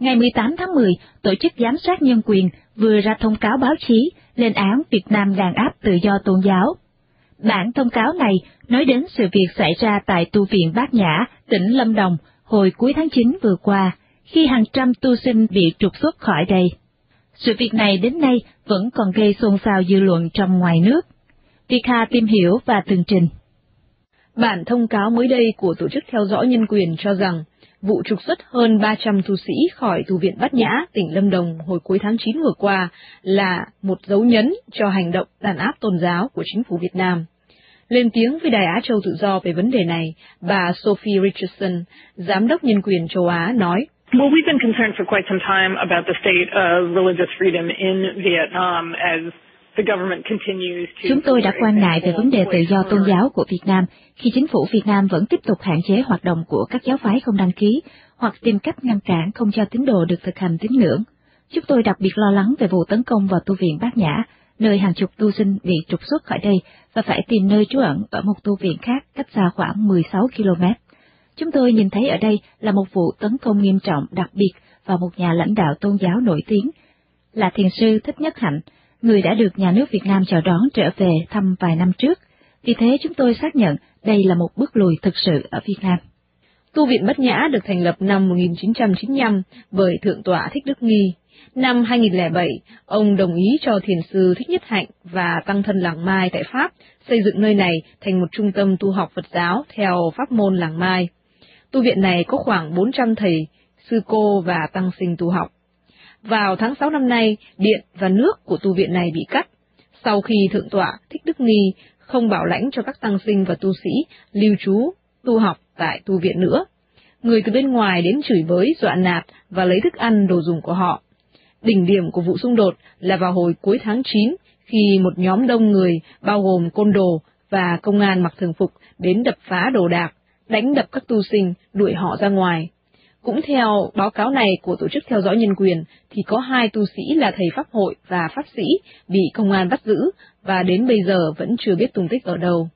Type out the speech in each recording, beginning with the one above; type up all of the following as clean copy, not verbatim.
Ngày 18 tháng 10, Tổ chức Giám sát Nhân quyền vừa ra thông cáo báo chí lên án Việt Nam đàn áp tự do tôn giáo. Bản thông cáo này nói đến sự việc xảy ra tại tu viện Bát Nhã, tỉnh Lâm Đồng hồi cuối tháng 9 vừa qua, khi hàng trăm tu sinh bị trục xuất khỏi đây. Sự việc này đến nay vẫn còn gây xôn xao dư luận trong ngoài nước. Việt Hà tìm hiểu và tường trình. Bản thông cáo mới đây của Tổ chức Theo dõi Nhân quyền cho rằng, vụ trục xuất hơn 300 tu sĩ khỏi tu viện Bát Nhã, tỉnh Lâm Đồng hồi cuối tháng 9 vừa qua là một dấu nhấn cho hành động đàn áp tôn giáo của chính phủ Việt Nam. Lên tiếng với Đài Á Châu Tự Do về vấn đề này, bà Sophie Richardson, Giám đốc Nhân quyền châu Á, nói, Well, we've been concerned for quite some time about the state of religious freedom in Vietnam as the government continues to... Chúng tôi đã quan ngại về vấn đề tự do tôn giáo của Việt Nam khi chính phủ Việt Nam vẫn tiếp tục hạn chế hoạt động của các giáo phái không đăng ký hoặc tìm cách ngăn cản không cho tín đồ được thực hành tín ngưỡng. Chúng tôi đặc biệt lo lắng về vụ tấn công vào tu viện Bát Nhã, nơi hàng chục tu sinh bị trục xuất khỏi đây và phải tìm nơi trú ẩn ở một tu viện khác cách xa khoảng 16 km. Chúng tôi nhìn thấy ở đây là một vụ tấn công nghiêm trọng đặc biệt vào một nhà lãnh đạo tôn giáo nổi tiếng, là thiền sư Thích Nhất Hạnh, người đã được nhà nước Việt Nam chào đón trở về thăm vài năm trước. Vì thế chúng tôi xác nhận đây là một bước lùi thực sự ở Việt Nam. Tu viện Bát Nhã được thành lập năm 1995 bởi Thượng tọa Thích Đức Nghi. Năm 2007, ông đồng ý cho thiền sư Thích Nhất Hạnh và tăng thân Làng Mai tại Pháp xây dựng nơi này thành một trung tâm tu học Phật giáo theo pháp môn Làng Mai. Tu viện này có khoảng 400 thầy, sư cô và tăng sinh tu học. Vào tháng 6 năm nay, điện và nước của tu viện này bị cắt, sau khi Thượng tọa Thích Đức Nghi không bảo lãnh cho các tăng sinh và tu sĩ lưu trú, tu học tại tu viện nữa. Người từ bên ngoài đến chửi bới, dọa nạt và lấy thức ăn đồ dùng của họ. Đỉnh điểm của vụ xung đột là vào hồi cuối tháng 9, khi một nhóm đông người bao gồm côn đồ và công an mặc thường phục đến đập phá đồ đạc, đánh đập các tu sinh, đuổi họ ra ngoài. Cũng theo báo cáo này của Tổ chức Theo dõi Nhân quyền, thì có 2 tu sĩ là thầy pháp hội và pháp sĩ bị công an bắt giữ và đến bây giờ vẫn chưa biết tung tích ở đâu.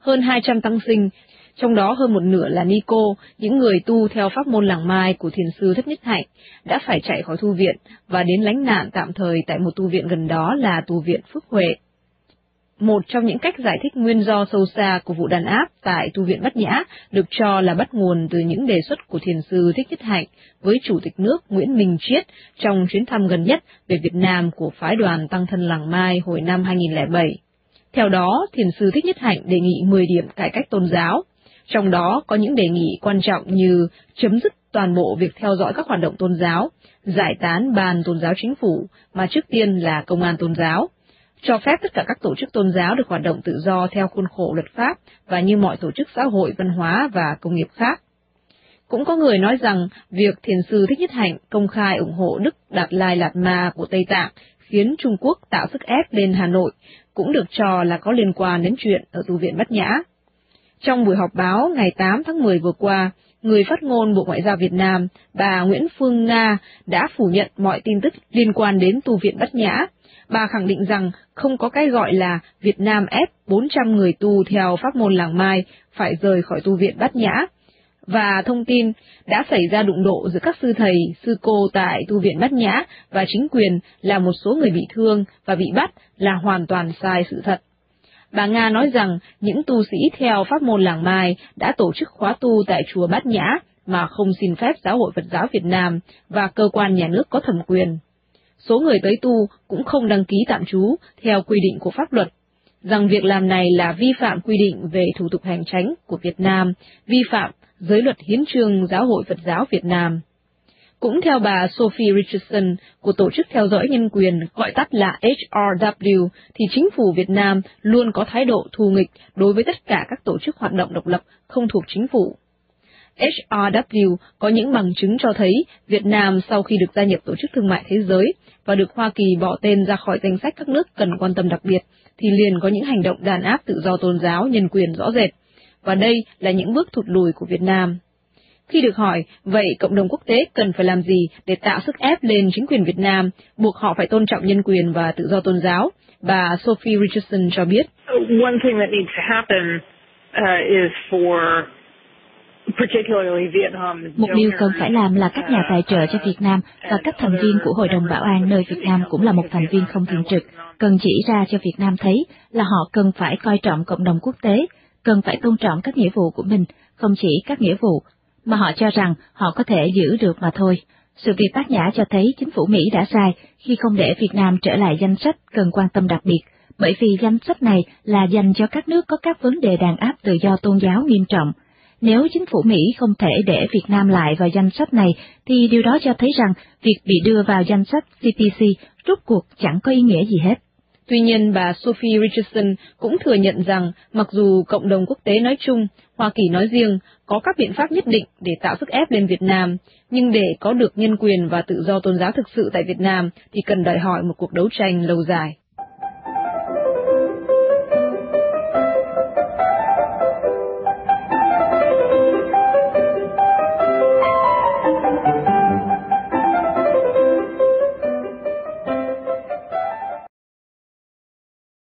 Hơn 200 tăng sinh, trong đó hơn một nửa là ni cô, những người tu theo pháp môn Làng Mai của thiền sư Thích Nhất Hạnh, đã phải chạy khỏi tu viện và đến lánh nạn tạm thời tại một tu viện gần đó là tu viện Phước Huệ. Một trong những cách giải thích nguyên do sâu xa của vụ đàn áp tại tu viện Bát Nhã được cho là bắt nguồn từ những đề xuất của thiền sư Thích Nhất Hạnh với Chủ tịch nước Nguyễn Minh Triết trong chuyến thăm gần nhất về Việt Nam của phái đoàn tăng thân Làng Mai hồi năm 2007. Theo đó, thiền sư Thích Nhất Hạnh đề nghị 10 điểm cải cách tôn giáo, trong đó có những đề nghị quan trọng như chấm dứt toàn bộ việc theo dõi các hoạt động tôn giáo, giải tán ban tôn giáo chính phủ mà trước tiên là công an tôn giáo, cho phép tất cả các tổ chức tôn giáo được hoạt động tự do theo khuôn khổ luật pháp và như mọi tổ chức xã hội, văn hóa và công nghiệp khác. Cũng có người nói rằng việc thiền sư Thích Nhất Hạnh công khai ủng hộ Đức Đạt Lai Lạt Ma của Tây Tạng khiến Trung Quốc tạo sức ép lên Hà Nội cũng được cho là có liên quan đến chuyện ở tu viện Bát Nhã. Trong buổi họp báo ngày 8 tháng 10 vừa qua, người phát ngôn Bộ Ngoại giao Việt Nam, bà Nguyễn Phương Nga đã phủ nhận mọi tin tức liên quan đến tu viện Bát Nhã. Bà khẳng định rằng không có cái gọi là Việt Nam ép 400 người tu theo pháp môn Làng Mai phải rời khỏi tu viện Bát Nhã, và thông tin đã xảy ra đụng độ giữa các sư thầy, sư cô tại tu viện Bát Nhã và chính quyền là một số người bị thương và bị bắt là hoàn toàn sai sự thật. Bà Nga nói rằng những tu sĩ theo pháp môn Làng Mai đã tổ chức khóa tu tại chùa Bát Nhã mà không xin phép Giáo hội Phật giáo Việt Nam và cơ quan nhà nước có thẩm quyền. Số người tới tu cũng không đăng ký tạm trú theo quy định của pháp luật, rằng việc làm này là vi phạm quy định về thủ tục hành chánh của Việt Nam, vi phạm giới luật hiến chương Giáo hội Phật giáo Việt Nam. Cũng theo bà Sophie Richardson của Tổ chức Theo dõi Nhân quyền gọi tắt là HRW, thì chính phủ Việt Nam luôn có thái độ thù nghịch đối với tất cả các tổ chức hoạt động độc lập không thuộc chính phủ. HRW có những bằng chứng cho thấy Việt Nam sau khi được gia nhập Tổ chức Thương mại Thế giới và được Hoa Kỳ bỏ tên ra khỏi danh sách các nước cần quan tâm đặc biệt, thì liền có những hành động đàn áp tự do tôn giáo, nhân quyền rõ rệt, và đây là những bước thụt lùi của Việt Nam. Khi được hỏi, vậy cộng đồng quốc tế cần phải làm gì để tạo sức ép lên chính quyền Việt Nam, buộc họ phải tôn trọng nhân quyền và tự do tôn giáo, bà Sophie Richardson cho biết. One thing that needs to happen is for Một điều cần phải làm là các nhà tài trợ cho Việt Nam và các thành viên của Hội đồng Bảo an nơi Việt Nam cũng là một thành viên không thường trực, cần chỉ ra cho Việt Nam thấy là họ cần phải coi trọng cộng đồng quốc tế, cần phải tôn trọng các nghĩa vụ của mình, không chỉ các nghĩa vụ mà họ cho rằng họ có thể giữ được mà thôi. Sự việc Bát Nhã cho thấy chính phủ Mỹ đã sai khi không để Việt Nam trở lại danh sách cần quan tâm đặc biệt, bởi vì danh sách này là dành cho các nước có các vấn đề đàn áp tự do tôn giáo nghiêm trọng. Nếu chính phủ Mỹ không thể để Việt Nam lại vào danh sách này, thì điều đó cho thấy rằng việc bị đưa vào danh sách CPC rốt cuộc chẳng có ý nghĩa gì hết. Tuy nhiên, bà Sophie Richardson cũng thừa nhận rằng mặc dù cộng đồng quốc tế nói chung, Hoa Kỳ nói riêng, có các biện pháp nhất định để tạo sức ép lên Việt Nam, nhưng để có được nhân quyền và tự do tôn giáo thực sự tại Việt Nam thì cần đòi hỏi một cuộc đấu tranh lâu dài.